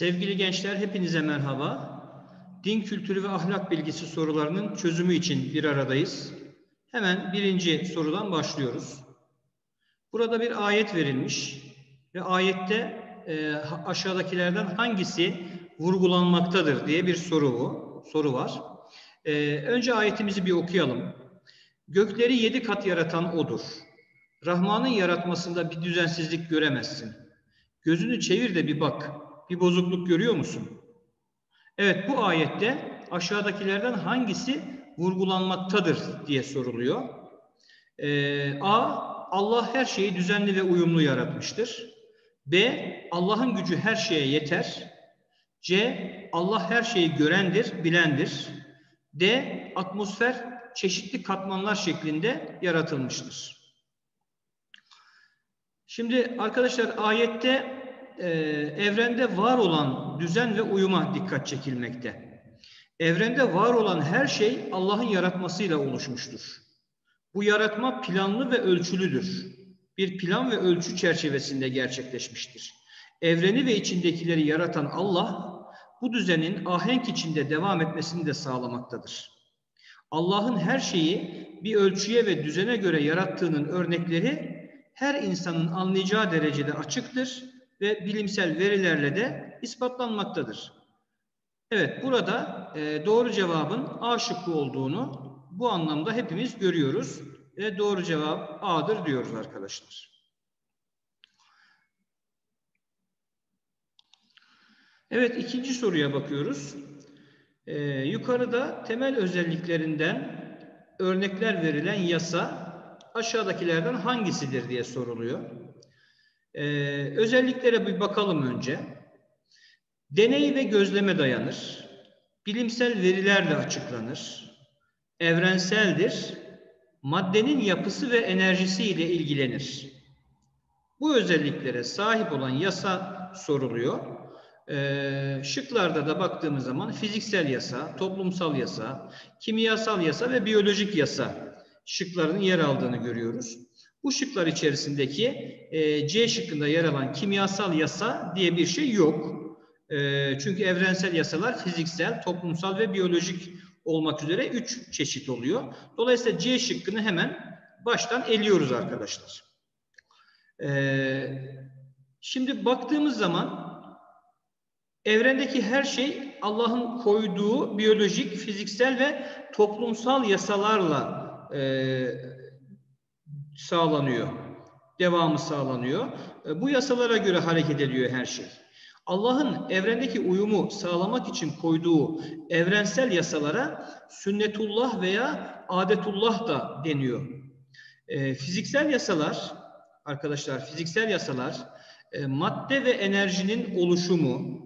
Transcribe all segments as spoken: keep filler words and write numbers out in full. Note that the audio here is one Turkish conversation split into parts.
Sevgili gençler, hepinize merhaba. Din kültürü ve ahlak bilgisi sorularının çözümü için bir aradayız. Hemen birinci sorudan başlıyoruz. Burada bir ayet verilmiş ve ayette e, aşağıdakilerden hangisi vurgulanmaktadır diye bir soru bu, soru var. E, önce ayetimizi bir okuyalım. Gökleri yedi kat yaratan O'dur. Rahman'ın yaratmasında bir düzensizlik göremezsin. Gözünü çevir de bir bak. Bir bozukluk görüyor musun? Evet, bu ayette aşağıdakilerden hangisi vurgulanmaktadır diye soruluyor. Ee, A. Allah her şeyi düzenli ve uyumlu yaratmıştır. B. Allah'ın gücü her şeye yeter. C. Allah her şeyi görendir, bilendir. D. Atmosfer çeşitli katmanlar şeklinde yaratılmıştır. Şimdi arkadaşlar, ayette Ee, evrende var olan düzen ve uyuma dikkat çekilmekte. Evrende var olan her şey Allah'ın yaratmasıyla oluşmuştur. Bu yaratma planlı ve ölçülüdür. Bir plan ve ölçü çerçevesinde gerçekleşmiştir. Evreni ve içindekileri yaratan Allah, bu düzenin ahenk içinde devam etmesini de sağlamaktadır. Allah'ın her şeyi bir ölçüye ve düzene göre yarattığının örnekleri her insanın anlayacağı derecede açıktır ve bilimsel verilerle de ispatlanmaktadır. Evet, burada e, doğru cevabın A şıkkı olduğunu bu anlamda hepimiz görüyoruz ve doğru cevap A'dır diyoruz arkadaşlar. Evet, ikinci soruya bakıyoruz. E, yukarıda temel özelliklerinden örnekler verilen yasa aşağıdakilerden hangisidir diye soruluyor. Ee, özelliklere bir bakalım önce. Deney ve gözleme dayanır. Bilimsel verilerle açıklanır. Evrenseldir. Maddenin yapısı ve enerjisiyle ilgilenir. Bu özelliklere sahip olan yasa soruluyor. Ee, şıklarda da baktığımız zaman fiziksel yasa, toplumsal yasa, kimyasal yasa ve biyolojik yasa şıklarının yer aldığını görüyoruz. Bu şıklar içerisindeki e, C şıkkında yer alan kimyasal yasa diye bir şey yok. E, çünkü evrensel yasalar fiziksel, toplumsal ve biyolojik olmak üzere üç çeşit oluyor. Dolayısıyla C şıkkını hemen baştan eliyoruz arkadaşlar. E, şimdi baktığımız zaman evrendeki her şey Allah'ın koyduğu biyolojik, fiziksel ve toplumsal yasalarla ilgili. E, sağlanıyor. Devamı sağlanıyor. Bu yasalara göre hareket ediyor her şey. Allah'ın evrendeki uyumu sağlamak için koyduğu evrensel yasalara sünnetullah veya adetullah da deniyor. E, fiziksel yasalar, arkadaşlar fiziksel yasalar e, madde ve enerjinin oluşumu,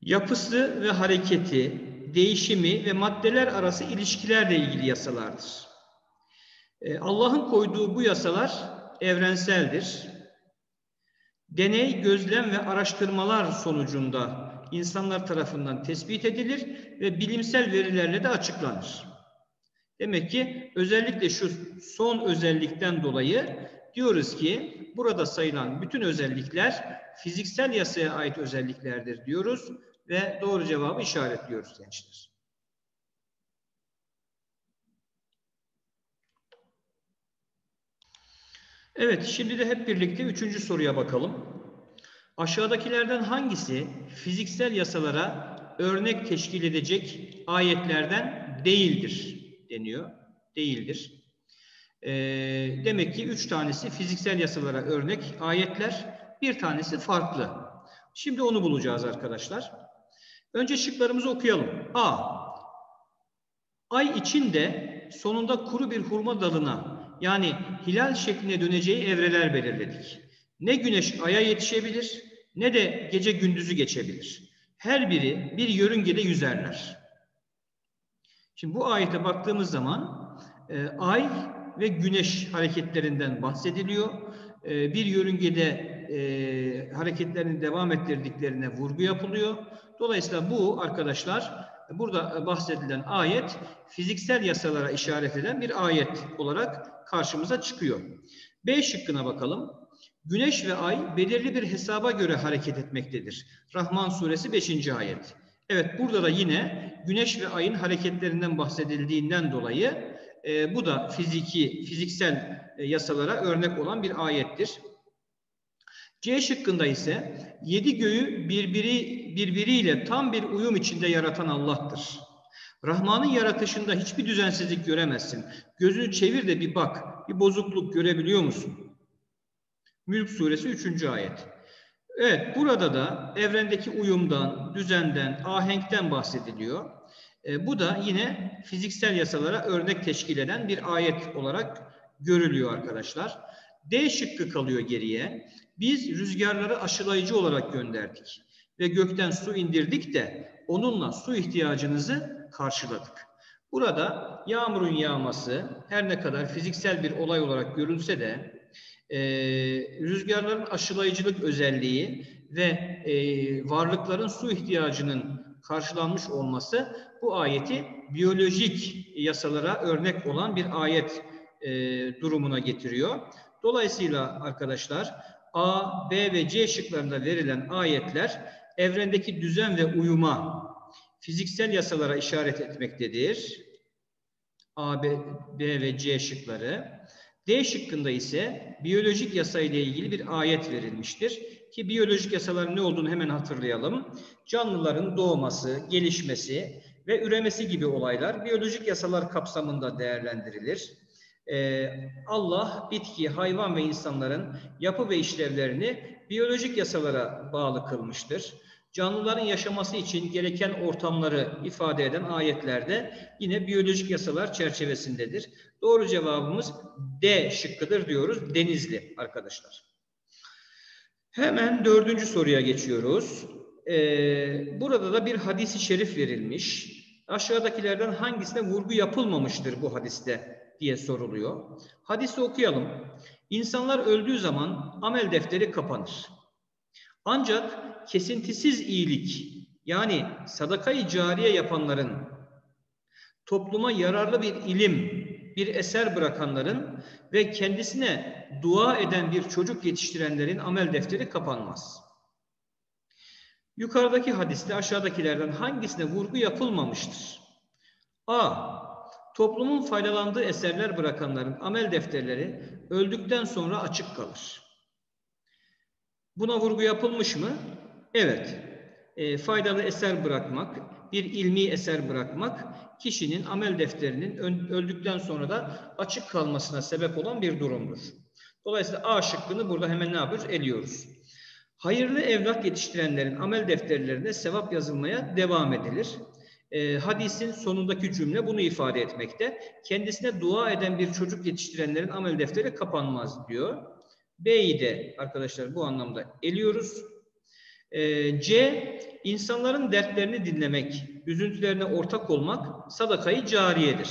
yapısı ve hareketi, değişimi ve maddeler arası ilişkilerle ilgili yasalardır. Ee, Allah'ın koyduğu bu yasalar evrenseldir. Deney, gözlem ve araştırmalar sonucunda insanlar tarafından tespit edilir ve bilimsel verilerle de açıklanır. Demek ki özellikle şu son özellikten dolayı diyoruz ki burada sayılan bütün özellikler fiziksel yasaya ait özelliklerdir diyoruz. Ve doğru cevabı işaretliyoruz gençler. Evet, şimdi de hep birlikte üçüncü soruya bakalım. Aşağıdakilerden hangisi fiziksel yasalara örnek teşkil edecek ayetlerden değildir deniyor. Değildir. E, demek ki üç tanesi fiziksel yasalara örnek ayetler, bir tanesi farklı. Şimdi onu bulacağız arkadaşlar. Önce şıklarımızı okuyalım. A. Ay içinde sonunda kuru bir hurma dalına, yani hilal şekline döneceği evreler belirledik. Ne güneş aya yetişebilir ne de gece gündüzü geçebilir. Her biri bir yörüngede yüzerler. Şimdi bu ayete baktığımız zaman e, ay ve güneş hareketlerinden bahsediliyor. E, bir yörüngede E, hareketlerini devam ettirdiklerine vurgu yapılıyor. Dolayısıyla bu arkadaşlar burada bahsedilen ayet fiziksel yasalara işaret eden bir ayet olarak karşımıza çıkıyor. B şıkkına bakalım. Güneş ve ay belirli bir hesaba göre hareket etmektedir. Rahman suresi beşinci ayet. Evet, burada da yine güneş ve ayın hareketlerinden bahsedildiğinden dolayı e, bu da fiziki, fiziksel e, yasalara örnek olan bir ayettir. C şıkkında ise yedi göğü birbiri, birbiriyle tam bir uyum içinde yaratan Allah'tır. Rahman'ın yaratışında hiçbir düzensizlik göremezsin. Gözünü çevir de bir bak, bir bozukluk görebiliyor musun? Mülk suresi üçüncü ayet. Evet, burada da evrendeki uyumdan, düzenden, ahenkten bahsediliyor. E, bu da yine fiziksel yasalara örnek teşkil eden bir ayet olarak görülüyor arkadaşlar. D şıkkı kalıyor geriye. Biz rüzgarları aşılayıcı olarak gönderdik ve gökten su indirdik de onunla su ihtiyacınızı karşıladık. Burada yağmurun yağması her ne kadar fiziksel bir olay olarak görülse de e, rüzgarların aşılayıcılık özelliği ve e, varlıkların su ihtiyacının karşılanmış olması bu ayeti biyolojik yasalara örnek olan bir ayet e, durumuna getiriyor. Dolayısıyla arkadaşlar A, B ve C şıklarında verilen ayetler evrendeki düzen ve uyuma, fiziksel yasalara işaret etmektedir. A, B, B ve C şıkları. D şıkkında ise biyolojik yasayla ilgili bir ayet verilmiştir. Ki biyolojik yasaların ne olduğunu hemen hatırlayalım. Canlıların doğması, gelişmesi ve üremesi gibi olaylar biyolojik yasalar kapsamında değerlendirilir. Allah bitki, hayvan ve insanların yapı ve işlevlerini biyolojik yasalara bağlı kılmıştır. Canlıların yaşaması için gereken ortamları ifade eden ayetlerde yine biyolojik yasalar çerçevesindedir. Doğru cevabımız D şıkkıdır diyoruz, Denizli arkadaşlar. Hemen dördüncü soruya geçiyoruz. Burada da bir hadis-i şerif verilmiş. Aşağıdakilerden hangisine vurgu yapılmamıştır bu hadiste diye soruluyor. Hadisi okuyalım. İnsanlar öldüğü zaman amel defteri kapanır. Ancak kesintisiz iyilik, yani sadakayı cariye yapanların, topluma yararlı bir ilim, bir eser bırakanların ve kendisine dua eden bir çocuk yetiştirenlerin amel defteri kapanmaz. Yukarıdaki hadiste aşağıdakilerden hangisine vurgu yapılmamıştır? A. Toplumun faydalandığı eserler bırakanların amel defterleri öldükten sonra açık kalır. Buna vurgu yapılmış mı? Evet. E, faydalı eser bırakmak, bir ilmi eser bırakmak kişinin amel defterinin öldükten sonra da açık kalmasına sebep olan bir durumdur. Dolayısıyla A şıkkını burada hemen ne yapıyoruz? Eliyoruz. Hayırlı evlat yetiştirenlerin amel defterlerine sevap yazılmaya devam edilir. E, hadisin sonundaki cümle bunu ifade etmekte. Kendisine dua eden bir çocuk yetiştirenlerin amel defteri kapanmaz diyor. B'yi de arkadaşlar bu anlamda eliyoruz. E, C, insanların dertlerini dinlemek, üzüntülerine ortak olmak sadakayı cariyedir.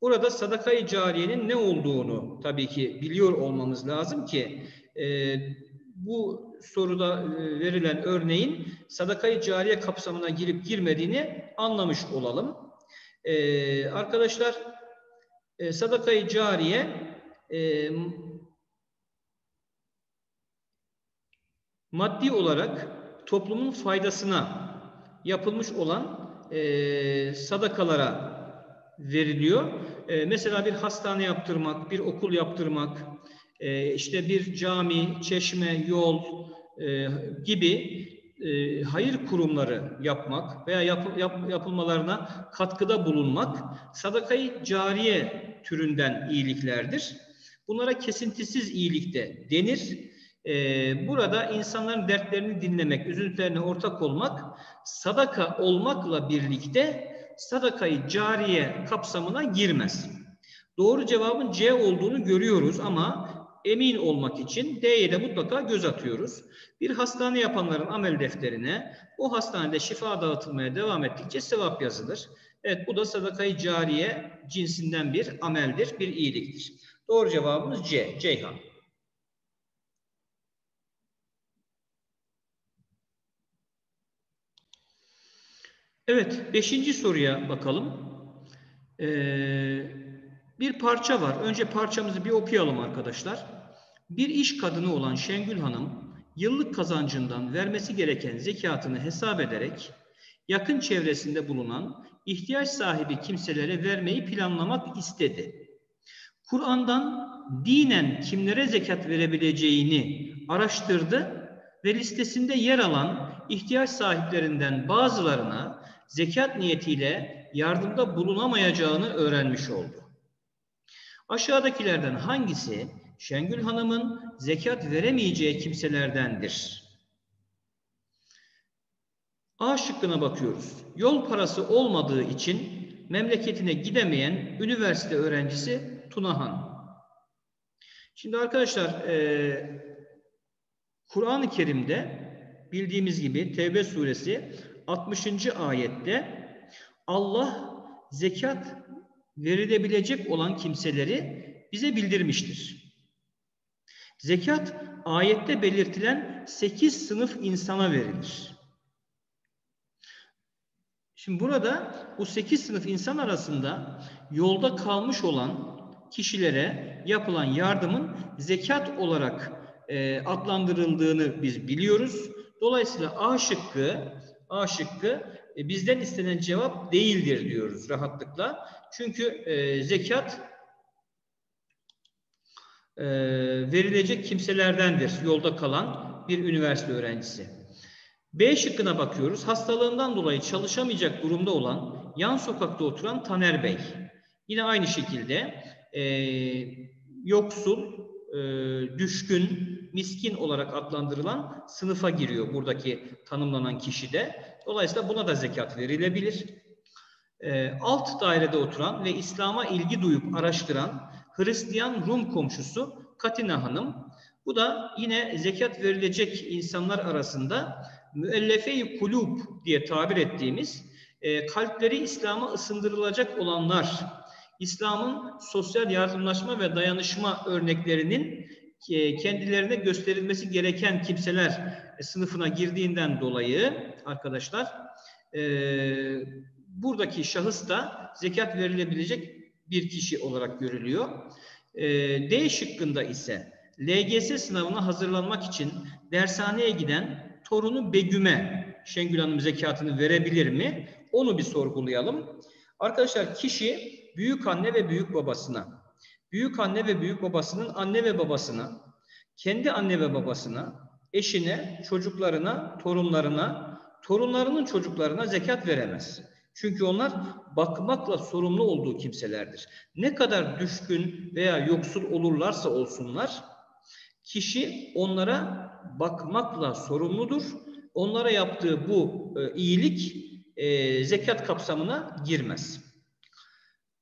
Burada sadakayı cariyenin ne olduğunu tabii ki biliyor olmamız lazım ki e, bu soruda verilen örneğin sadakayı cariye kapsamına girip girmediğini anlamış olalım. Ee, arkadaşlar e, sadakayı cariye e, maddi olarak toplumun faydasına yapılmış olan e, sadakalara veriliyor. E, mesela bir hastane yaptırmak, bir okul yaptırmak, e, işte bir cami, çeşme, yol gibi e, hayır kurumları yapmak veya yap, yap, yapılmalarına katkıda bulunmak sadakayı cariye türünden iyiliklerdir. Bunlara kesintisiz iyilik de denir. E, burada insanların dertlerini dinlemek, üzüntülerine ortak olmak sadaka olmakla birlikte sadakayı cariye kapsamına girmez. Doğru cevabın C olduğunu görüyoruz ama emin olmak için D'ye de mutlaka göz atıyoruz. Bir hastane yapanların amel defterine o hastanede şifa dağıtılmaya devam ettikçe sevap yazılır. Evet, bu da sadakayı cariye cinsinden bir ameldir, bir iyiliktir. Doğru cevabımız C, Ceyhan. Evet, beşinci soruya bakalım. Ee, Bir parça var. Önce parçamızı bir okuyalım arkadaşlar. Bir iş kadını olan Şengül Hanım, yıllık kazancından vermesi gereken zekatını hesap ederek yakın çevresinde bulunan ihtiyaç sahibi kimselere vermeyi planlamak istedi. Kur'an'dan dinen kimlere zekat verebileceğini araştırdı ve listesinde yer alan ihtiyaç sahiplerinden bazılarına zekat niyetiyle yardımda bulunamayacağını öğrenmiş oldu. Aşağıdakilerden hangisi Şengül Hanım'ın zekat veremeyeceği kimselerdendir? A şıkkına bakıyoruz. Yol parası olmadığı için memleketine gidemeyen üniversite öğrencisi Tunahan. Şimdi arkadaşlar, e, Kur'an-ı Kerim'de bildiğimiz gibi Tevbe suresi altmışıncı ayette Allah zekat verilebilecek olan kimseleri bize bildirmiştir. Zekat ayette belirtilen sekiz sınıf insana verilir. Şimdi burada bu sekiz sınıf insan arasında yolda kalmış olan kişilere yapılan yardımın zekat olarak e, adlandırıldığını biz biliyoruz. Dolayısıyla A şıkkı, A şıkkı e, bizden istenen cevap değildir diyoruz rahatlıkla. Çünkü e, zekat e, verilecek kimselerdendir, yolda kalan bir üniversite öğrencisi. B şıkkına bakıyoruz. Hastalığından dolayı çalışamayacak durumda olan, yan sokakta oturan Taner Bey. Yine aynı şekilde e, yoksul, e, düşkün, miskin olarak adlandırılan sınıfa giriyor buradaki tanımlanan kişi de. Dolayısıyla buna da zekat verilebilir. E, alt dairede oturan ve İslam'a ilgi duyup araştıran Hristiyan Rum komşusu Katina Hanım. Bu da yine zekat verilecek insanlar arasında müellefe-i kulub diye tabir ettiğimiz e, kalpleri İslam'a ısındırılacak olanlar, İslam'ın sosyal yardımlaşma ve dayanışma örneklerinin e, kendilerine gösterilmesi gereken kimseler e, sınıfına girdiğinden dolayı arkadaşlar e, buradaki şahıs da zekat verilebilecek bir kişi olarak görülüyor. E, D şıkkında ise L G S sınavına hazırlanmak için dershaneye giden torunu Begüm'e Şengül Hanım zekatını verebilir mi? Onu bir sorgulayalım. Arkadaşlar, kişi büyük anne ve büyük babasına, büyük anne ve büyük babasının anne ve babasına, kendi anne ve babasına, eşine, çocuklarına, torunlarına, torunlarının çocuklarına zekat veremez. Çünkü onlar bakmakla sorumlu olduğu kimselerdir. Ne kadar düşkün veya yoksul olurlarsa olsunlar, kişi onlara bakmakla sorumludur. Onlara yaptığı bu e, iyilik e, zekat kapsamına girmez.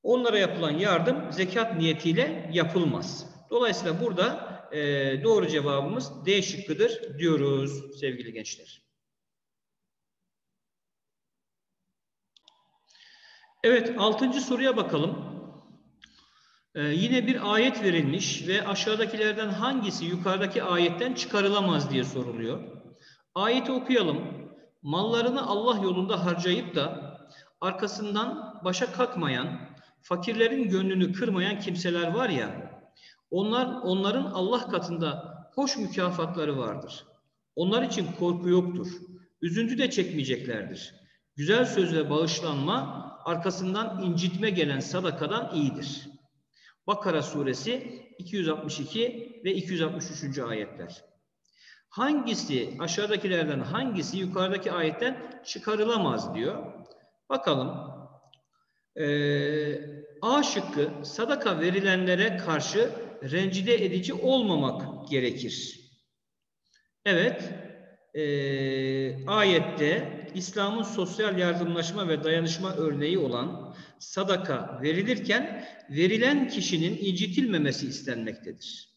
Onlara yapılan yardım zekat niyetiyle yapılmaz. Dolayısıyla burada e, doğru cevabımız D şıkkıdır diyoruz sevgili gençler. Evet, altıncı soruya bakalım. Ee, yine bir ayet verilmiş ve aşağıdakilerden hangisi yukarıdaki ayetten çıkarılamaz diye soruluyor. Ayeti okuyalım. Mallarını Allah yolunda harcayıp da arkasından başa kalkmayan, fakirlerin gönlünü kırmayan kimseler var ya, onlar, onların Allah katında hoş mükafatları vardır. Onlar için korku yoktur. Üzüntü de çekmeyeceklerdir. Güzel söz ve bağışlanma, arkasından incitme gelen sadakadan iyidir. Bakara suresi iki yüz altmış iki ve iki yüz altmış üçüncü ayetler. Hangisi, aşağıdakilerden hangisi yukarıdaki ayetten çıkarılamaz diyor. Bakalım. Ee, A şıkkı, sadaka verilenlere karşı rencide edici olmamak gerekir. Evet. E, ayette İslam'ın sosyal yardımlaşma ve dayanışma örneği olan sadaka verilirken verilen kişinin incitilmemesi istenmektedir.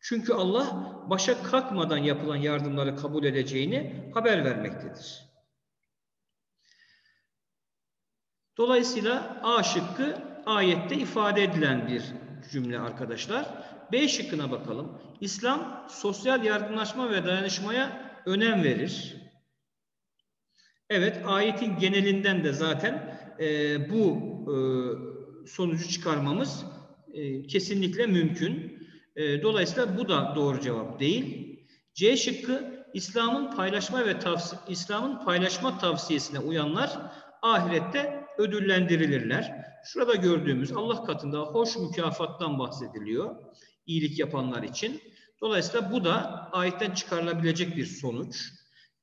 Çünkü Allah başa kalkmadan yapılan yardımları kabul edeceğini haber vermektedir. Dolayısıyla A şıkkı ayette ifade edilen bir cümle arkadaşlar. B şıkkına bakalım. İslam sosyal yardımlaşma ve dayanışmaya önem verir. Evet, ayetin genelinden de zaten e, bu e, sonucu çıkarmamız e, kesinlikle mümkün. E, dolayısıyla bu da doğru cevap değil. C şıkkı, İslam'ın paylaşma ve İslam'ın paylaşma tavsiyesine uyanlar ahirette ödüllendirilirler. Şurada gördüğümüz Allah katında hoş mükafattan bahsediliyor iyilik yapanlar için. Dolayısıyla bu da ayetten çıkarılabilecek bir sonuç.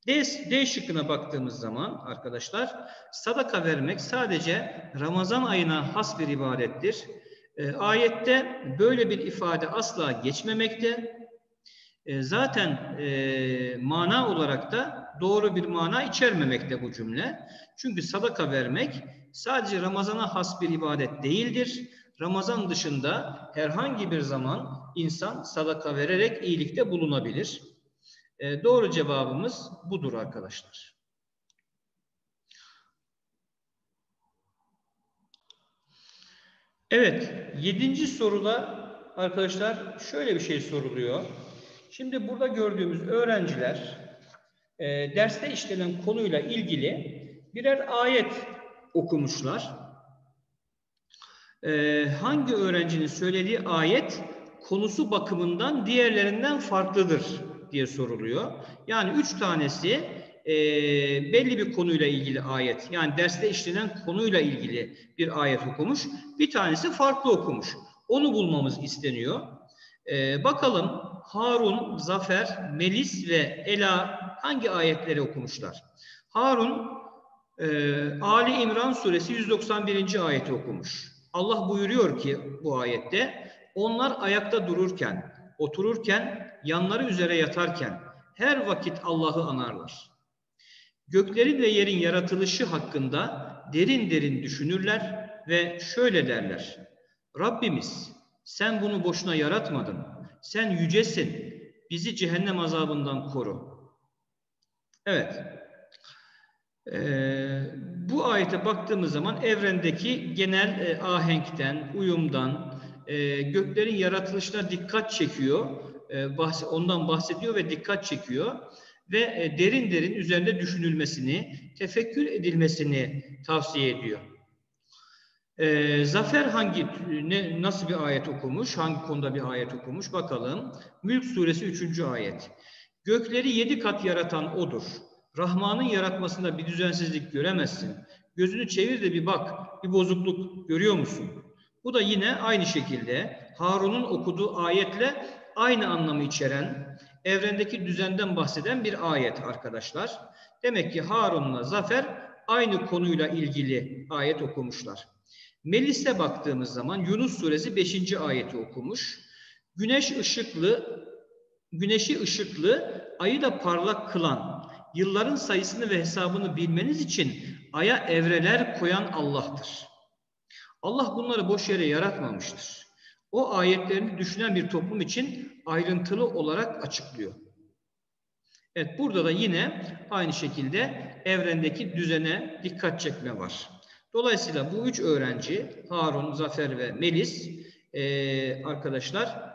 D, D şıkkına baktığımız zaman arkadaşlar, sadaka vermek sadece Ramazan ayına has bir ibadettir. E, ayette böyle bir ifade asla geçmemekte. E, zaten e, mana olarak da doğru bir mana içermemekte bu cümle. Çünkü sadaka vermek sadece Ramazan'a has bir ibadet değildir. Ramazan dışında herhangi bir zaman insan sadaka vererek iyilikte bulunabilir. E, doğru cevabımız budur arkadaşlar. Evet, yedinci soruda arkadaşlar şöyle bir şey soruluyor. Şimdi burada gördüğümüz öğrenciler e, derste işlenen konuyla ilgili birer ayet okumuşlar. E, hangi öğrencinin söylediği ayet konusu bakımından diğerlerinden farklıdır diye soruluyor. Yani üç tanesi e, belli bir konuyla ilgili ayet, yani derste işlenen konuyla ilgili bir ayet okumuş. Bir tanesi farklı okumuş. Onu bulmamız isteniyor. E, bakalım Harun, Zafer, Melis ve Ela hangi ayetleri okumuşlar? Harun e, Ali İmran suresi yüz doksan birinci ayeti okumuş. Allah buyuruyor ki bu ayette, onlar ayakta dururken, otururken, yanları üzere yatarken her vakit Allah'ı anarlar. Göklerin ve yerin yaratılışı hakkında derin derin düşünürler ve şöyle derler: Rabbimiz, sen bunu boşuna yaratmadın. Sen yücesin. Bizi cehennem azabından koru. Evet. Ee, bu ayete baktığımız zaman evrendeki genel e, ahenkten, uyumdan, e, göklerin yaratılışına dikkat çekiyor. E, bahs ondan bahsediyor ve dikkat çekiyor. Ve e, derin derin üzerinde düşünülmesini, tefekkür edilmesini tavsiye ediyor. Ee, Zafer hangi, ne, nasıl bir ayet okumuş, hangi konuda bir ayet okumuş bakalım. Mülk suresi üçüncü ayet. Gökleri yedi kat yaratan O'dur. Rahman'ın yaratmasında bir düzensizlik göremezsin. Gözünü çevir de bir bak, bir bozukluk görüyor musun? Bu da yine aynı şekilde Harun'un okuduğu ayetle aynı anlamı içeren, evrendeki düzenden bahseden bir ayet arkadaşlar. Demek ki Harun'la Zafer aynı konuyla ilgili ayet okumuşlar. Melis'e baktığımız zaman Yunus suresi beşinci ayeti okumuş. Güneş ışıklı, güneşi ışıklı, ayı da parlak kılan, yılların sayısını ve hesabını bilmeniz için aya evreler koyan Allah'tır. Allah bunları boş yere yaratmamıştır. O ayetlerini düşünen bir toplum için ayrıntılı olarak açıklıyor. Evet, burada da yine aynı şekilde evrendeki düzene dikkat çekme var. Dolayısıyla bu üç öğrenci, Harun, Zafer ve Melis e, arkadaşlar,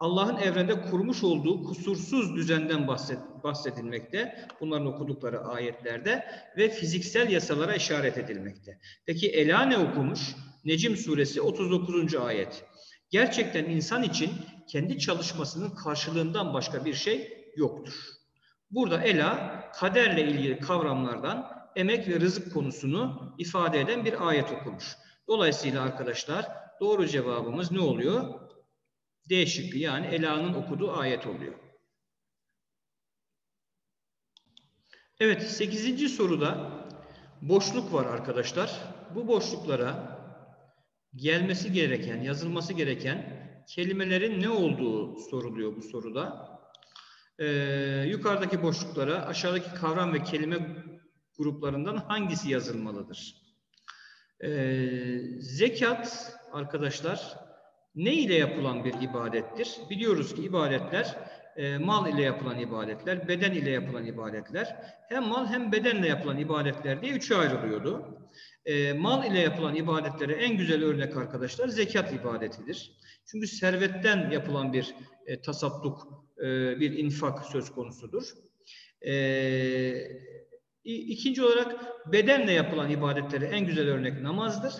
Allah'ın evrende kurmuş olduğu kusursuz düzenden bahset, bahsedilmekte. Bunların okudukları ayetlerde ve fiziksel yasalara işaret edilmekte. Peki Ela ne okumuş? Necim suresi otuz dokuzuncu ayet. Gerçekten insan için kendi çalışmasının karşılığından başka bir şey yoktur. Burada Ela, kaderle ilgili kavramlardan emek ve rızık konusunu ifade eden bir ayet okumuş. Dolayısıyla arkadaşlar doğru cevabımız ne oluyor? D şıkkı, yani Ela'nın okuduğu ayet oluyor. Evet, sekizinci soruda boşluk var arkadaşlar. Bu boşluklara gelmesi gereken, yazılması gereken kelimelerin ne olduğu soruluyor bu soruda. Ee, yukarıdaki boşluklara aşağıdaki kavram ve kelime gruplarından hangisi yazılmalıdır? Ee, zekat arkadaşlar ne ile yapılan bir ibadettir? Biliyoruz ki ibadetler e, mal ile yapılan ibadetler, beden ile yapılan ibadetler, hem mal hem bedenle yapılan ibadetler diye üçe ayrılıyordu. E, mal ile yapılan ibadetlere en güzel örnek arkadaşlar zekat ibadetidir. Çünkü servetten yapılan bir e, tasadduk, e, bir infak söz konusudur. Evet. İkinci olarak bedenle yapılan ibadetlere en güzel örnek namazdır.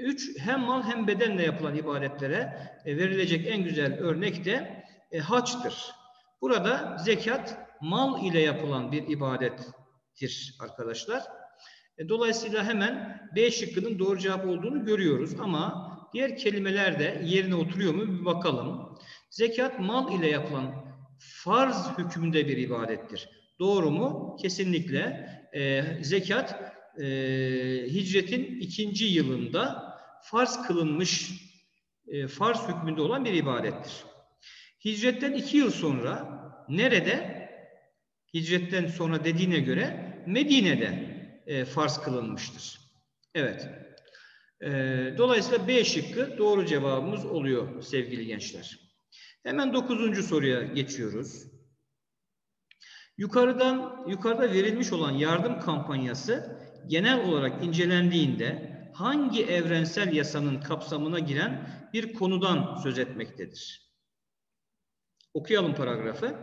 Üç, hem mal hem bedenle yapılan ibadetlere verilecek en güzel örnek de e, hacdır. Burada zekat mal ile yapılan bir ibadettir arkadaşlar. E, dolayısıyla hemen B şıkkının doğru cevap olduğunu görüyoruz ama diğer kelimeler de yerine oturuyor mu bir bakalım. Zekat mal ile yapılan farz hükmünde bir ibadettir. Doğru mu? Kesinlikle. E, zekat e, hicretin ikinci yılında farz kılınmış, e, farz hükmünde olan bir ibadettir. Hicretten iki yıl sonra nerede? Hicretten sonra dediğine göre Medine'de e, farz kılınmıştır. Evet. E, dolayısıyla B şıkkı doğru cevabımız oluyor sevgili gençler. Hemen dokuzuncu soruya geçiyoruz. Yukarıdan, yukarıda verilmiş olan yardım kampanyası genel olarak incelendiğinde hangi evrensel yasanın kapsamına giren bir konudan söz etmektedir? Okuyalım paragrafı.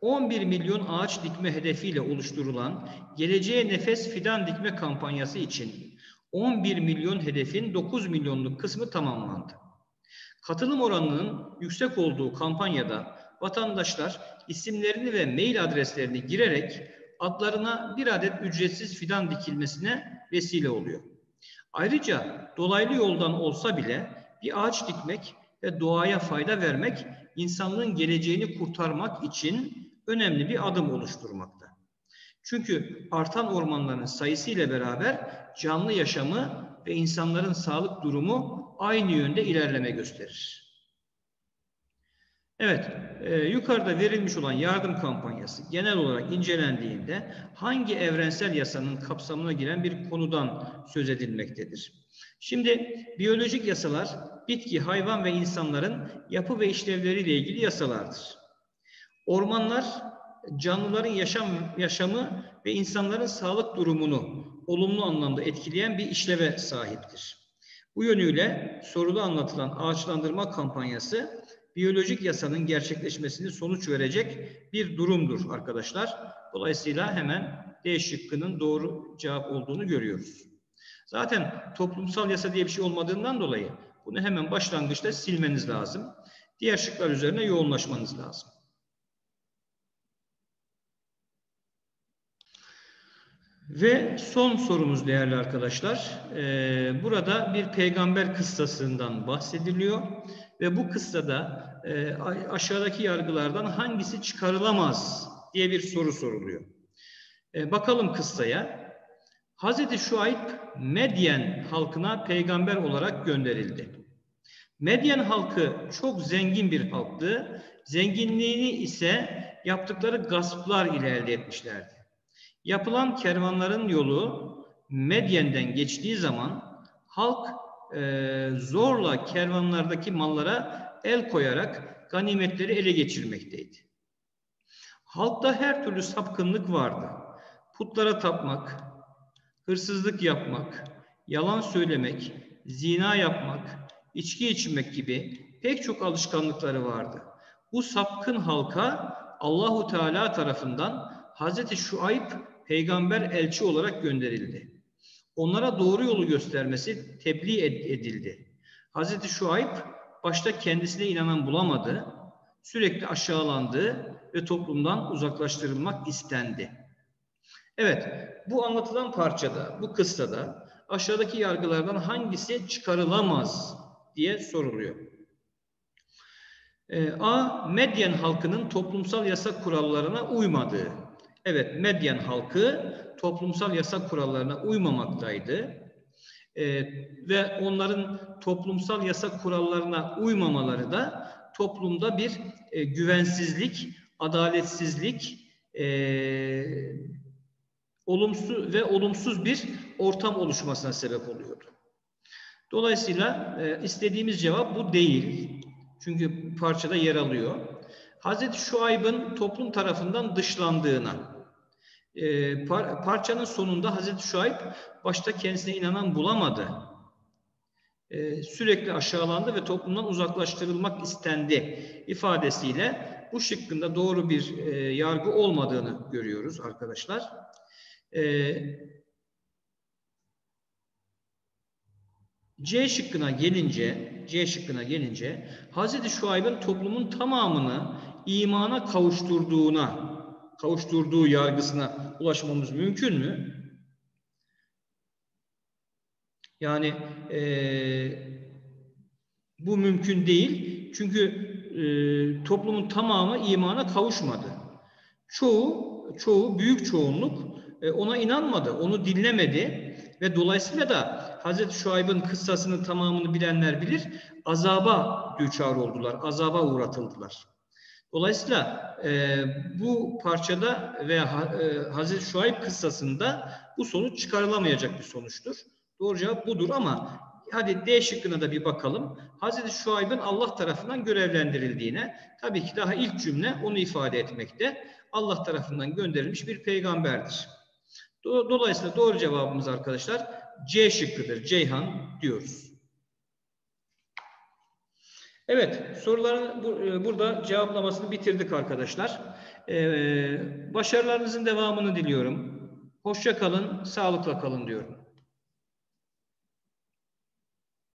on bir milyon ağaç dikme hedefiyle oluşturulan Geleceğe Nefes Fidan Dikme kampanyası için on bir milyon hedefin dokuz milyonluk kısmı tamamlandı. Katılım oranının yüksek olduğu kampanyada vatandaşlar isimlerini ve mail adreslerini girerek adlarına bir adet ücretsiz fidan dikilmesine vesile oluyor. Ayrıca dolaylı yoldan olsa bile bir ağaç dikmek ve doğaya fayda vermek insanlığın geleceğini kurtarmak için önemli bir adım oluşturmakta. Çünkü artan ormanların sayısı ile beraber canlı yaşamı ve insanların sağlık durumu aynı yönde ilerleme gösterir. Evet, e, yukarıda verilmiş olan yardım kampanyası genel olarak incelendiğinde hangi evrensel yasanın kapsamına giren bir konudan söz edilmektedir? Şimdi biyolojik yasalar bitki, hayvan ve insanların yapı ve işlevleriyle ilgili yasalardır. Ormanlar canlıların yaşam, yaşamı ve insanların sağlık durumunu olumlu anlamda etkileyen bir işleve sahiptir. Bu yönüyle soruda anlatılan ağaçlandırma kampanyası biyolojik yasanın gerçekleşmesini sonuç verecek bir durumdur arkadaşlar. Dolayısıyla hemen D şıkkının doğru cevap olduğunu görüyoruz. Zaten toplumsal yasa diye bir şey olmadığından dolayı bunu hemen başlangıçta silmeniz lazım. Diğer şıklar üzerine yoğunlaşmanız lazım. Ve son sorumuz değerli arkadaşlar. Ee, burada bir peygamber kıssasından bahsediliyor. Ve bu kıssada e, aşağıdaki yargılardan hangisi çıkarılamaz diye bir soru soruluyor. Ee, bakalım kıssaya. Hazreti Şuayb Medyen halkına peygamber olarak gönderildi. Medyen halkı çok zengin bir halktı. Zenginliğini ise yaptıkları gasplar ile elde etmişlerdi. Yapılan kervanların yolu Medyen'den geçtiği zaman halk e, zorla kervanlardaki mallara el koyarak ganimetleri ele geçirmekteydi. Halkta her türlü sapkınlık vardı. Putlara tapmak, hırsızlık yapmak, yalan söylemek, zina yapmak, içki içmek gibi pek çok alışkanlıkları vardı. Bu sapkın halka Allahu Teala tarafından Hazreti Şuayb peygamber elçi olarak gönderildi. Onlara doğru yolu göstermesi tebliğ edildi. Hazreti Şuayb başta kendisine inanan bulamadı, sürekli aşağılandı ve toplumdan uzaklaştırılmak istendi. Evet, bu anlatılan parçada, bu kıssada aşağıdaki yargılardan hangisi çıkarılamaz diye soruluyor. E, A. Medyen halkının toplumsal yasa kurallarına uymadığı. Evet, Medyen halkı toplumsal yasa kurallarına uymamaktaydı e, ve onların toplumsal yasa kurallarına uymamaları da toplumda bir e, güvensizlik, adaletsizlik, e, olumsuz ve olumsuz bir ortam oluşmasına sebep oluyordu. Dolayısıyla e, istediğimiz cevap bu değil. Çünkü parçada yer alıyor. Hazreti Şuayb'ın toplum tarafından dışlandığına, e, par parçanın sonunda Hazreti Şuayb başta kendisine inanan bulamadı. E, sürekli aşağılandı ve toplumdan uzaklaştırılmak istendi ifadesiyle bu şıkkında doğru bir e, yargı olmadığını görüyoruz arkadaşlar. E, C şıkkına gelince, C şıkkına gelince Hazreti Şuayb'ın toplumun tamamını imana kavuşturduğuna, kavuşturduğu yargısına ulaşmamız mümkün mü? Yani e, bu mümkün değil. Çünkü e, toplumun tamamı imana kavuşmadı. Çoğu, çoğu büyük çoğunluk e, ona inanmadı, onu dinlemedi ve dolayısıyla da Hazreti Şuayb'ın kıssasının tamamını bilenler bilir, azaba düçar oldular, azaba uğratıldılar. Dolayısıyla e, bu parçada ve e, Hazreti Şuayb kıssasında bu sonuç çıkarılamayacak bir sonuçtur. Doğru cevap budur ama hadi D şıkkına da bir bakalım. Hazreti Şuayb'ın Allah tarafından görevlendirildiğine, tabii ki daha ilk cümle onu ifade etmekte, Allah tarafından gönderilmiş bir peygamberdir. Dolayısıyla doğru cevabımız arkadaşlar C şıkkıdır. Ceyhan diyoruz. Evet, soruların burada cevaplamasını bitirdik arkadaşlar. Başarılarınızın devamını diliyorum. Hoşça kalın, sağlıkla kalın diyorum.